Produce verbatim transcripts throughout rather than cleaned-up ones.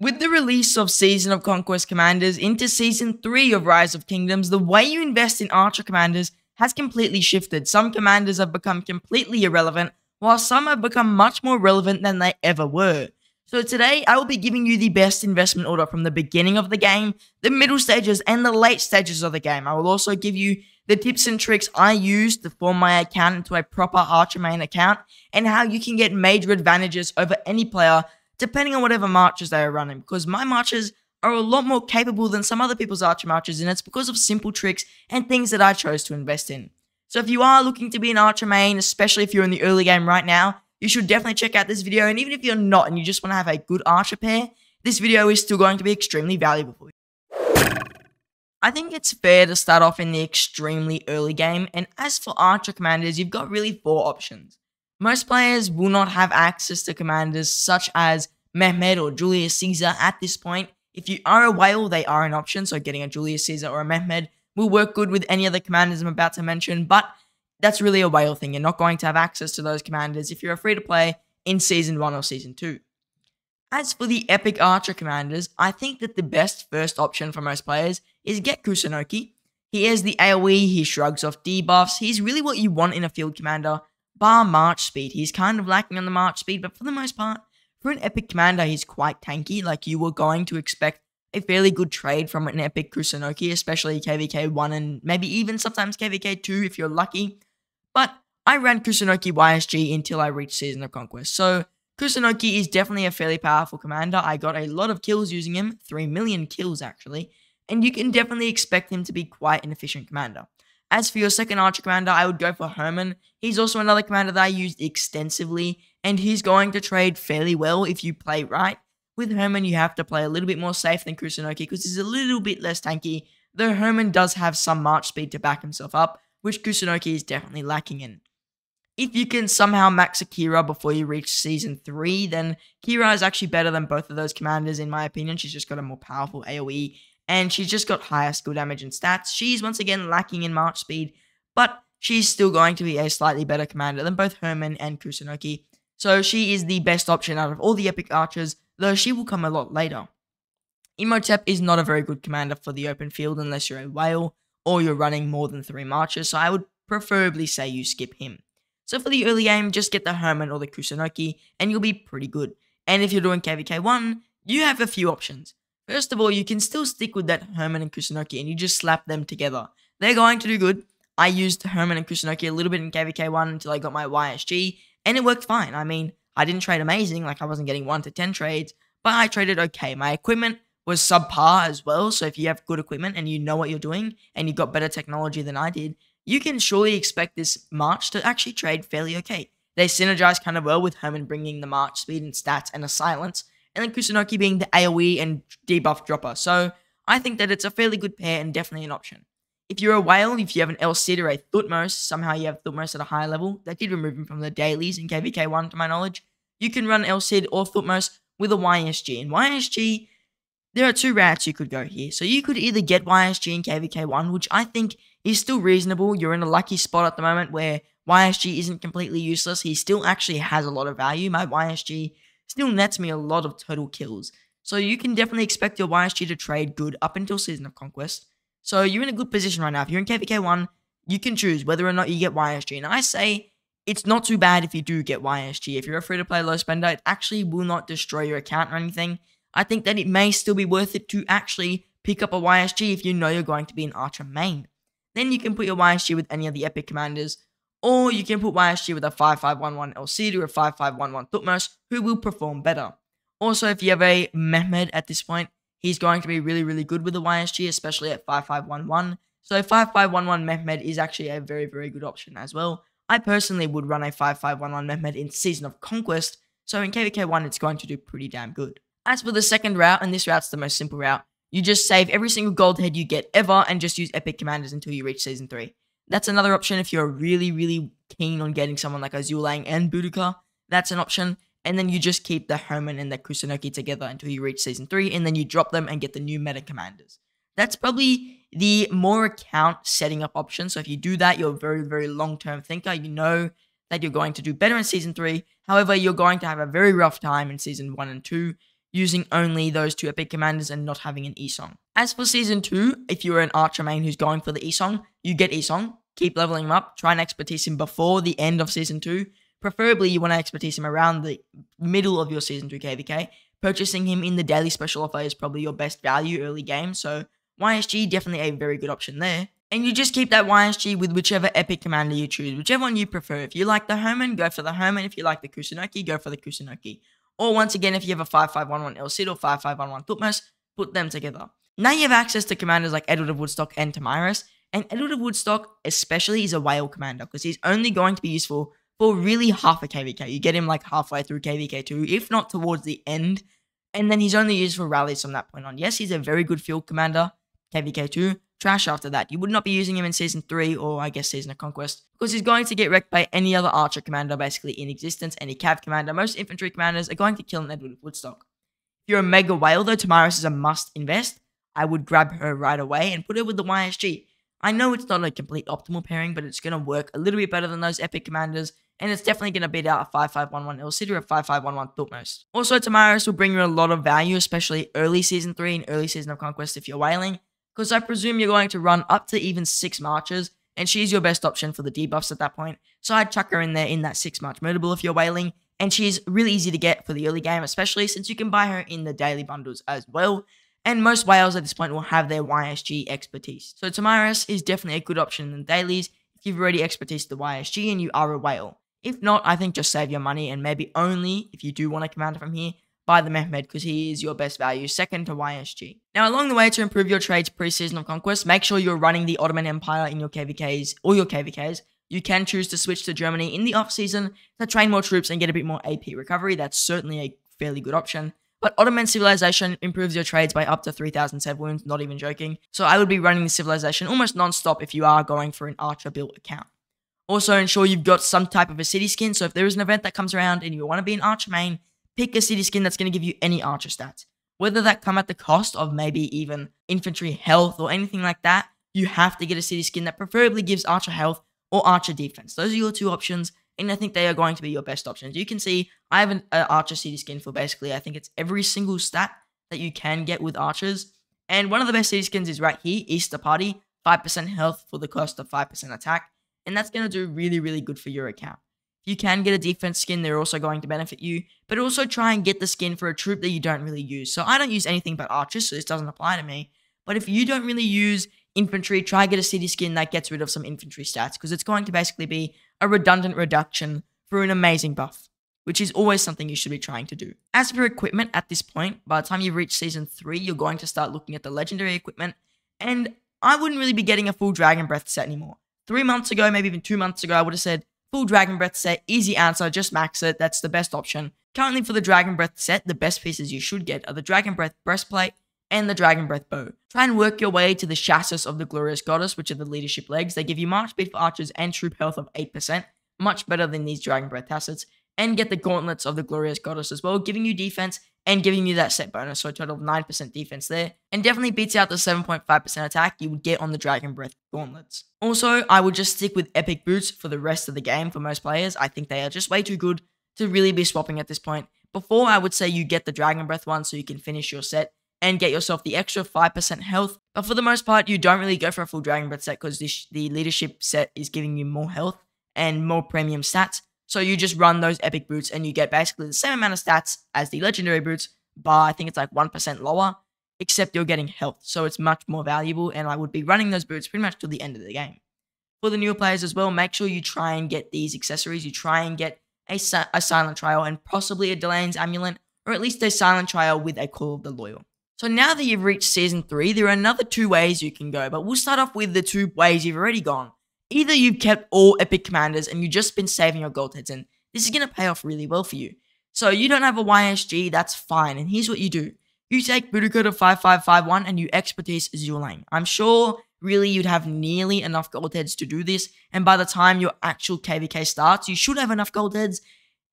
With the release of Season of Conquest Commanders into Season three of Rise of Kingdoms, the way you invest in Archer Commanders has completely shifted. Some Commanders have become completely irrelevant, while some have become much more relevant than they ever were. So today, I will be giving you the best investment order from the beginning of the game, the middle stages, and the late stages of the game. I will also give you the tips and tricks I used to form my account into a proper Archer main account, and how you can get major advantages over any player depending on whatever marches they are running, because my marches are a lot more capable than some other people's Archer marches, and it's because of simple tricks and things that I chose to invest in. So if you are looking to be an Archer main, especially if you're in the early game right now, you should definitely check out this video, and even if you're not and you just want to have a good Archer pair, this video is still going to be extremely valuable for you. I think it's fair to start off in the extremely early game, and as for Archer Commanders, you've got really four options. Most players will not have access to commanders such as Mehmed or Julius Caesar at this point. If you are a whale, they are an option, so getting a Julius Caesar or a Mehmed will work good with any other commanders I'm about to mention, but that's really a whale thing. You're not going to have access to those commanders if you're a free-to-play in Season one or Season two. As for the epic Archer commanders, I think that the best first option for most players is get Kusunoki. He has the AoE, he shrugs off debuffs, he's really what you want in a field commander, bar march speed. He's kind of lacking on the march speed, but for the most part, for an epic commander, he's quite tanky. Like, you were going to expect a fairly good trade from an epic Kusunoki, especially K V K one and maybe even sometimes K V K two if you're lucky. But I ran Kusunoki Y S G until I reached Season of Conquest, so Kusunoki is definitely a fairly powerful commander. I got a lot of kills using him, three million kills actually, and you can definitely expect him to be quite an efficient commander. As for your second Archer commander, I would go for Herman. He's also another commander that I used extensively, and he's going to trade fairly well if you play right. With Herman, you have to play a little bit more safe than Kusunoki because he's a little bit less tanky, though Herman does have some march speed to back himself up, which Kusunoki is definitely lacking in. If you can somehow max Akira before you reach Season three, then Akira is actually better than both of those commanders in my opinion. She's just got a more powerful AoE, and she's just got higher skill damage and stats. She's once again lacking in march speed, but she's still going to be a slightly better commander than both Herman and Kusunoki. So she is the best option out of all the epic archers, though she will come a lot later. Imhotep is not a very good commander for the open field unless you're a whale or you're running more than three marches, so I would preferably say you skip him. So for the early game, just get the Herman or the Kusunoki, and you'll be pretty good. And if you're doing K V K one, you have a few options. First of all, you can still stick with that Herman and Kusunoki, and you just slap them together. They're going to do good. I used Herman and Kusunoki a little bit in K V K one until I got my Y S G, and it worked fine. I mean, I didn't trade amazing, like I wasn't getting one to ten trades, but I traded okay. My equipment was subpar as well, so if you have good equipment and you know what you're doing, and you got better technology than I did, you can surely expect this March to actually trade fairly okay. They synergize kind of well with Herman bringing the March speed and stats and a silence, and then Kusunoki being the AoE and debuff dropper, so I think that it's a fairly good pair and definitely an option. If you're a whale, if you have an El Cid or a Thutmose, somehow you have Thutmose at a higher level, they did remove him from the dailies in K V K one to my knowledge, you can run El Cid or Thutmose with a Y S G. In Y S G, there are two routes you could go here, so you could either get Y S G in K V K one, which I think is still reasonable. You're in a lucky spot at the moment where Y S G isn't completely useless, he still actually has a lot of value. My Y S G still nets me a lot of total kills, so you can definitely expect your Y S G to trade good up until Season of Conquest, so you're in a good position right now. If you're in K V K one, you can choose whether or not you get Y S G, and I say it's not too bad if you do get Y S G. If you're a free-to-play low spender, it actually will not destroy your account or anything. I think that it may still be worth it to actually pick up a Y S G if you know you're going to be an Archer main. Then you can put your Y S G with any of the epic commanders, or you can put Y S G with a five five one one El Cid or a five five one one Thutmose, who will perform better. Also, if you have a Mehmed at this point, he's going to be really, really good with the Y S G, especially at five five one one. So five five one one Mehmed is actually a very, very good option as well. I personally would run a five five one one Mehmed in Season of Conquest, so in K V K one it's going to do pretty damn good. As for the second route, and this route's the most simple route, you just save every single gold head you get ever and just use epic commanders until you reach Season three. That's another option if you're really, really keen on getting someone like Azulang and Boudica. That's an option. And then you just keep the Herman and the Kusunoki together until you reach Season three, and then you drop them and get the new meta commanders. That's probably the more account setting up option. So if you do that, you're a very, very long-term thinker. You know that you're going to do better in Season three. However, you're going to have a very rough time in Season one and two. using only those two epic commanders and not having an Esong. As for Season two, if you're an Archer main who's going for the Esong, you get Esong, keep leveling him up, try and expertise him before the end of Season two. Preferably, you want to expertise him around the middle of your Season two K V K. Purchasing him in the daily special offer is probably your best value early game, so Y S G definitely a very good option there. And you just keep that Y S G with whichever epic commander you choose, whichever one you prefer. If you like the Herman, go for the Herman. If you like the Kusunoki, go for the Kusunoki. Or once again, if you have a five five one one El Cid or five five one one Thutmose, put them together. Now you have access to commanders like Edward of Woodstock and Tomyris, and Edward of Woodstock especially is a whale commander because he's only going to be useful for really half a K V K. You get him like halfway through K V K two, if not towards the end, and then he's only used for rallies from that point on. Yes, he's a very good field commander, K V K two, trash after that. You would not be using him in Season three or I guess Season of Conquest because he's going to get wrecked by any other Archer commander basically in existence, any Cav commander. Most infantry commanders are going to kill an Edward of Woodstock. If you're a Mega Whale though, Tomyris is a must invest. I would grab her right away and put her with the Y S G. I know it's not a complete optimal pairing, but it's going to work a little bit better than those epic commanders, and it's definitely going to beat out a five five one one El Cid or a five five one one Thutmose. Also, Tomyris will bring you a lot of value, especially early Season three and early Season of Conquest if you're whaling, because I presume you're going to run up to even six marches, and she's your best option for the debuffs at that point, so I'd chuck her in there in that six march mutable if you're whaling, and she's really easy to get for the early game, especially since you can buy her in the daily bundles as well. And most whales at this point will have their Y S G expertise. So Tomyris is definitely a good option in the dailies if you've already expertised the Y S G and you are a whale. If not, I think just save your money and maybe only, if you do want a commander from here, buy the Mehmed because he is your best value, second to Y S G. Now along the way to improve your trades pre-Season of Conquest, make sure you're running the Ottoman Empire in your K V Ks or your K V Ks. You can choose to switch to Germany in the off-season to train more troops and get a bit more A P recovery. That's certainly a fairly good option. But Ottoman Civilization improves your trades by up to three thousand sev wounds, not even joking. So I would be running the Civilization almost non-stop if you are going for an Archer built account. Also ensure you've got some type of a city skin, so if there is an event that comes around and you want to be an Archer main, pick a city skin that's going to give you any Archer stats. Whether that come at the cost of maybe even infantry health or anything like that, you have to get a city skin that preferably gives Archer health or Archer defense. Those are your two options. And I think they are going to be your best options. You can see I have an uh, Archer city skin for basically, I think it's every single stat that you can get with Archers. And one of the best city skins is right here, Easter Party, five percent health for the cost of five percent attack. And that's going to do really, really good for your account. If you can get a defense skin, they're also going to benefit you. But also try and get the skin for a troop that you don't really use. So I don't use anything but Archers, so this doesn't apply to me. But if you don't really use infantry, try get a city skin that gets rid of some infantry stats, because it's going to basically be a redundant reduction for an amazing buff, which is always something you should be trying to do. As for equipment at this point, by the time you reach Season three, you're going to start looking at the legendary equipment, and I wouldn't really be getting a full Dragon Breath set anymore. Three months ago, maybe even two months ago, I would have said, full Dragon Breath set, easy answer, just max it, that's the best option. Currently for the Dragon Breath set, the best pieces you should get are the Dragon Breath Breastplate and the Dragon Breath Bow. Try and work your way to the chassis of the Glorious Goddess, which are the leadership legs. They give you march speed for archers and troop health of eight percent, much better than these Dragon Breath tassets, and get the gauntlets of the Glorious Goddess as well, giving you defense and giving you that set bonus, so a total of nine percent defense there, and definitely beats out the seven point five percent attack you would get on the Dragon Breath gauntlets. Also, I would just stick with epic boots for the rest of the game for most players. I think they are just way too good to really be swapping at this point. Before, I would say you get the Dragon Breath one so you can finish your set and get yourself the extra five percent health. But for the most part, you don't really go for a full Dragon Breath set because the leadership set is giving you more health and more premium stats. So you just run those epic boots and you get basically the same amount of stats as the legendary boots, but I think it's like one percent lower, except you're getting health. So it's much more valuable, and I would be running those boots pretty much till the end of the game. For the newer players as well, make sure you try and get these accessories. You try and get a, si a Silent Trial and possibly a Delaney's Amulet, or at least a Silent Trial with a Call of the Loyal. So now that you've reached Season three, there are another two ways you can go, but we'll start off with the two ways you've already gone. Either you've kept all epic commanders and you've just been saving your gold heads, and this is going to pay off really well for you. So you don't have a Y S G, that's fine, and here's what you do. You take Boudica to five five five one and you expertise Azulang. I'm sure really you'd have nearly enough gold heads to do this, and by the time your actual K V K starts, you should have enough gold heads.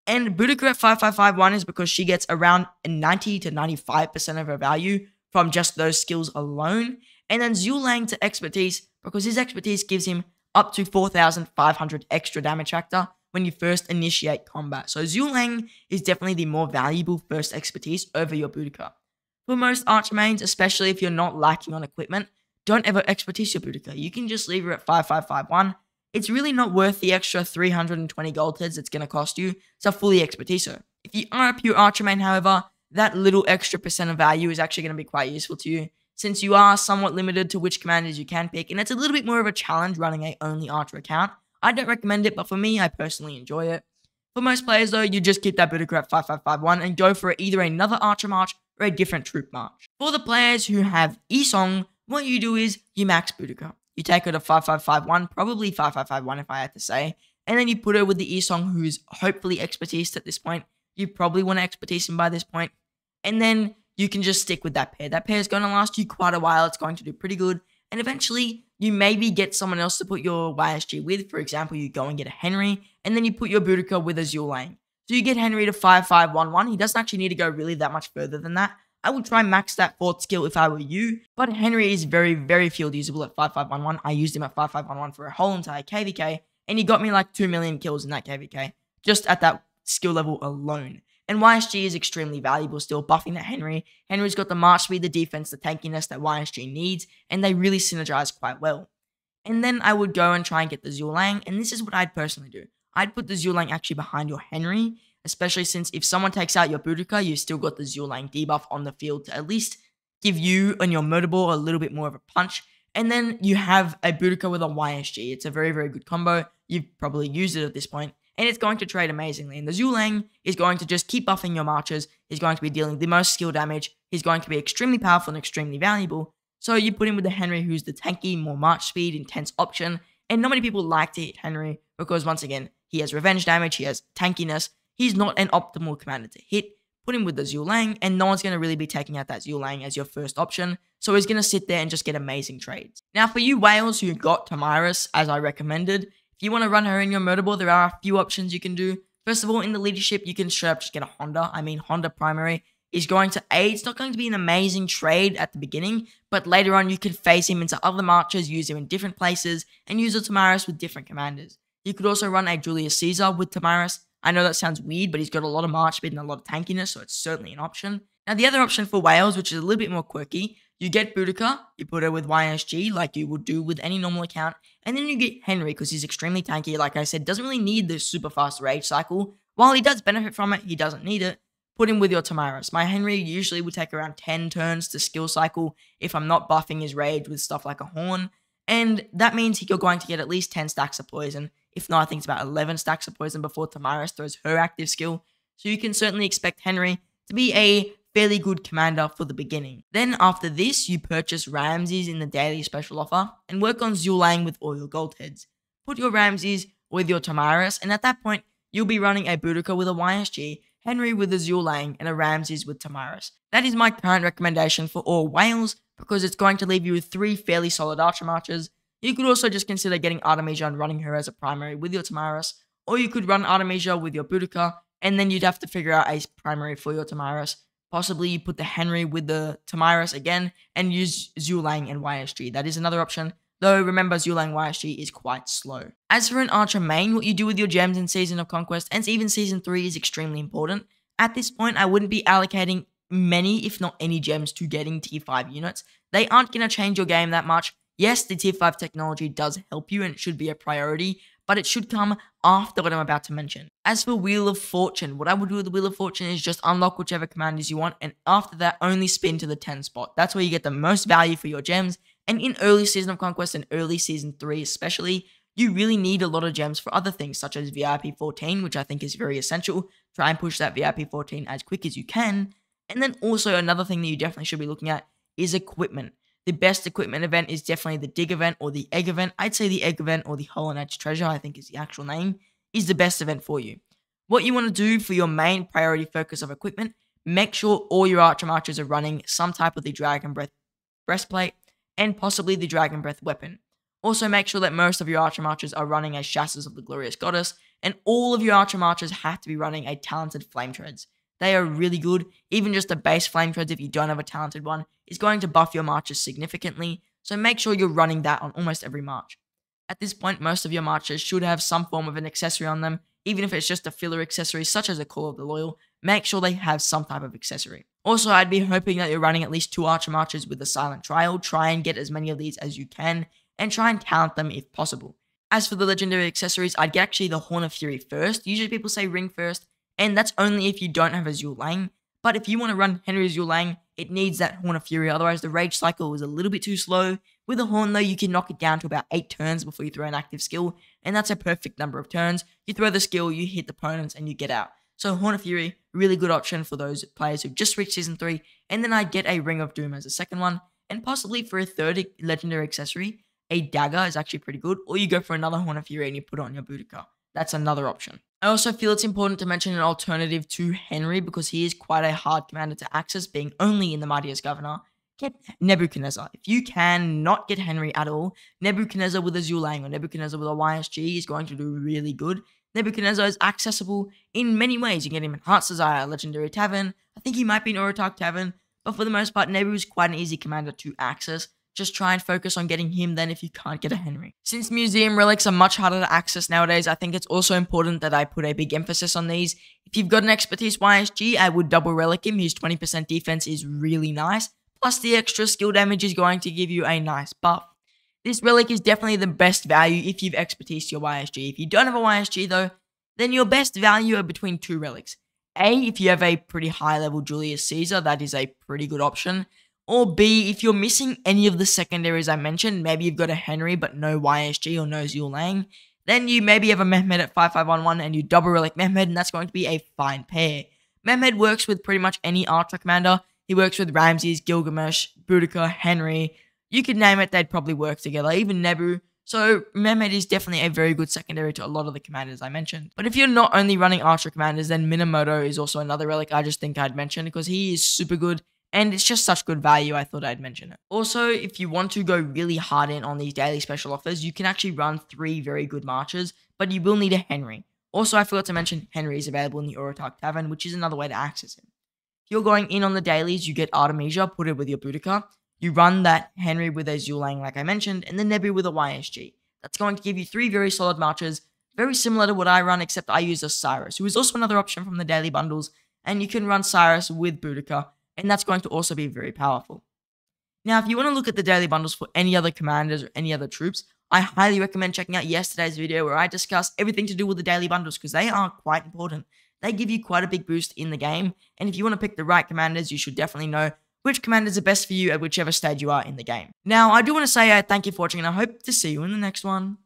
And Boudica at five five five one is because she gets around ninety to ninety-five percent of her value from just those skills alone. And then Zhuge Liang to expertise because his expertise gives him up to four thousand five hundred extra damage factor, when you first initiate combat. So Zhuge Liang is definitely the more valuable first expertise over your Boudica. For most Archmanes, especially if you're not lacking on equipment, don't ever expertise your Boudica. You can just leave her at five five five one. It's really not worth the extra three hundred twenty gold heads it's going to cost you to fully expertise her. If you are a pure Archmane, however, that little extra percent of value is actually going to be quite useful to you, since you are somewhat limited to which commanders you can pick, and it's a little bit more of a challenge running a only Archer account. I don't recommend it, but for me, I personally enjoy it. For most players though, you just keep that Boudica at five five five one and go for either another Archer March or a different troop march. For the players who have Esong, what you do is you max Boudica. You take her to five five five one, probably five five five one if I had to say, and then you put her with the Esong, who's hopefully expertised at this point. You probably want to expertise him by this point, and then you can just stick with that pair. That pair is going to last you quite a while. It's going to do pretty good, and eventually you maybe get someone else to put your Y S G with. For example, you go and get a Henry, and then you put your Boudica with a Zhuge Liang. So you get Henry to five five one one. He doesn't actually need to go really that much further than that. I would try max that fourth skill if I were you, but Henry is very, very field usable at five five one one. I used him at five five one one for a whole entire K V K, and he got me like two million kills in that K V K, just at that skill level alone. And Y S G is extremely valuable still, buffing that Henry. Henry's got the march speed, the defense, the tankiness that Y S G needs, and they really synergize quite well. And then I would go and try and get the Zhuge Liang, and this is what I'd personally do. I'd put the Zhuge Liang actually behind your Henry, especially since if someone takes out your Boudica, you've still got the Zhuge Liang debuff on the field to at least give you and your murder ball a little bit more of a punch. And then you have a Boudica with a Y S G. It's a very, very good combo. You've probably used it at this point, and it's going to trade amazingly. And the Zhuge Liang is going to just keep buffing your marches. He's going to be dealing the most skill damage. He's going to be extremely powerful and extremely valuable. So you put him with the Henry, who's the tanky, more march speed, intense option. And not many people like to hit Henry because, once again, he has revenge damage, he has tankiness. He's not an optimal commander to hit. Put him with the Zhuge Liang, and no one's going to really be taking out that Zhuge Liang as your first option. So he's going to sit there and just get amazing trades. Now, for you whales who got Tomyris, as I recommended, if you want to run her in your murder ball, there are a few options you can do. First of all, in the leadership, you can straight up just get a Honda. I mean, Honda primary is going to aid. It's not going to be an amazing trade at the beginning, but later on, you can phase him into other marches, use him in different places, and use a Tomyris with different commanders. You could also run a Julius Caesar with Tomyris. I know that sounds weird, but he's got a lot of march speed and a lot of tankiness, so it's certainly an option. Now, the other option for whales, which is a little bit more quirky, you get Boudica, you put her with Y S G, like you would do with any normal account, and then you get Henry, because he's extremely tanky. Like I said, doesn't really need the super fast rage cycle. While he does benefit from it, he doesn't need it. Put him with your Tomyris. My Henry usually would take around ten turns to skill cycle if I'm not buffing his rage with stuff like a horn, and that means you're going to get at least ten stacks of poison. If not, I think it's about eleven stacks of poison before Tomyris throws her active skill. So you can certainly expect Henry to be a fairly good commander for the beginning. Then after this, you purchase Ramses in the daily special offer and work on Zhuge Liang with all your gold heads. Put your Ramses with your Tomyris, and at that point, you'll be running a Boudica with a Y S G, Henry with a Zhuge Liang, and a Ramses with Tomyris. That is my current recommendation for all whales, because it's going to leave you with three fairly solid Archer Marches. You could also just consider getting Artemisia and running her as a primary with your Tomyris, or you could run Artemisia with your Boudica, and then you'd have to figure out a primary for your Tomyris. Possibly you put the Henry with the Tomyris again, and use Zhuge Liang and Y S G. That is another option, though remember Zhuge Liang Y S G is quite slow. As for an Archer main, what you do with your gems in Season of Conquest, and even Season three is extremely important. At this point, I wouldn't be allocating many, if not any, gems to getting tier five units. They aren't going to change your game that much. Yes, the tier five technology does help you and it should be a priority, but it should come after what I'm about to mention. As for Wheel of Fortune, what I would do with the Wheel of Fortune is just unlock whichever commanders you want, and after that, only spin to the ten spot. That's where you get the most value for your gems, and in early Season of Conquest and early Season three especially, you really need a lot of gems for other things, such as V I P fourteen, which I think is very essential. Try and push that V I P fourteen as quick as you can. And then also another thing that you definitely should be looking at is equipment. The best equipment event is definitely the dig event or the egg event. I'd say the egg event or the hole and edge treasure, I think is the actual name, is the best event for you. What you want to do for your main priority focus of equipment, make sure all your Archer Marches are running some type of the Dragon Breath breastplate and possibly the Dragon Breath weapon. Also make sure that most of your Archer Marches are running as chassis of the Glorious Goddess, and all of your Archer Marches have to be running a talented Flame Treads. They are really good. Even just the base Flame Treads, if you don't have a talented one, is going to buff your marches significantly, so make sure you're running that on almost every march. At this point, most of your marches should have some form of an accessory on them, even if it's just a filler accessory such as the Call of the Loyal, make sure they have some type of accessory. Also, I'd be hoping that you're running at least two Archer Marches with the Silent Trial, try and get as many of these as you can, and try and talent them if possible. As for the legendary accessories, I'd get actually the Horn of Fury first, usually people say Ring first, and that's only if you don't have a Zhuge Liang, but if you want to run Henry Zhuge Liang, it needs that Horn of Fury, otherwise the Rage Cycle is a little bit too slow. With a Horn though, you can knock it down to about eight turns before you throw an active skill, and that's a perfect number of turns. You throw the skill, you hit the opponents, and you get out. So Horn of Fury, really good option for those players who've just reached Season three, and then I'd get a Ring of Doom as a second one, and possibly for a third legendary accessory, a dagger is actually pretty good, or you go for another Horn of Fury and you put it on your Boudica. That's another option. I also feel it's important to mention an alternative to Henry because he is quite a hard commander to access, being only in the Mightiest Governor. Get Nebuchadnezzar. If you can not get Henry at all, Nebuchadnezzar with a Zhuge Liang or Nebuchadnezzar with a Y S G is going to do really good. Nebuchadnezzar is accessible in many ways. You can get him in Heart's Desire, Legendary Tavern. I think he might be in Orotak Tavern, but for the most part, Nebu is quite an easy commander to access. Just try and focus on getting him then if you can't get a Henry. Since museum relics are much harder to access nowadays, I think it's also important that I put a big emphasis on these. If you've got an expertise Y S G, I would double relic him. His twenty percent defense is really nice. Plus the extra skill damage is going to give you a nice buff. This relic is definitely the best value if you've expertised your Y S G. If you don't have a Y S G though, then your best value are between two relics. A, if you have a pretty high level Julius Caesar, that is a pretty good option. Or B, if you're missing any of the secondaries I mentioned, maybe you've got a Henry but no Y S G or no Zhuge Liang, then you maybe have a Mehmed at five five one one and you double relic Mehmed, and that's going to be a fine pair. Mehmed works with pretty much any Archer commander. He works with Ramses, Gilgamesh, Boudica, Henry. You could name it, they'd probably work together, even Nebu. So Mehmed is definitely a very good secondary to a lot of the commanders I mentioned. But if you're not only running Archer commanders, then Minamoto is also another relic I just think I'd mention because he is super good. And it's just such good value, I thought I'd mention it. Also, if you want to go really hard in on these daily special offers, you can actually run three very good marches, but you will need a Henry. Also, I forgot to mention Henry is available in the Orotak Tavern, which is another way to access him. If you're going in on the dailies, you get Artemisia, put it with your Boudica. You run that Henry with a Zhuge Liang, like I mentioned, and then Nebu with a Y S G. That's going to give you three very solid marches, very similar to what I run, except I use a Cyrus, who is also another option from the daily bundles, and you can run Cyrus with Boudica, and that's going to also be very powerful. Now, if you want to look at the daily bundles for any other commanders or any other troops, I highly recommend checking out yesterday's video where I discuss everything to do with the daily bundles because they are quite important. They give you quite a big boost in the game, and if you want to pick the right commanders, you should definitely know which commanders are best for you at whichever stage you are in the game. Now, I do want to say uh, thank you for watching, and I hope to see you in the next one.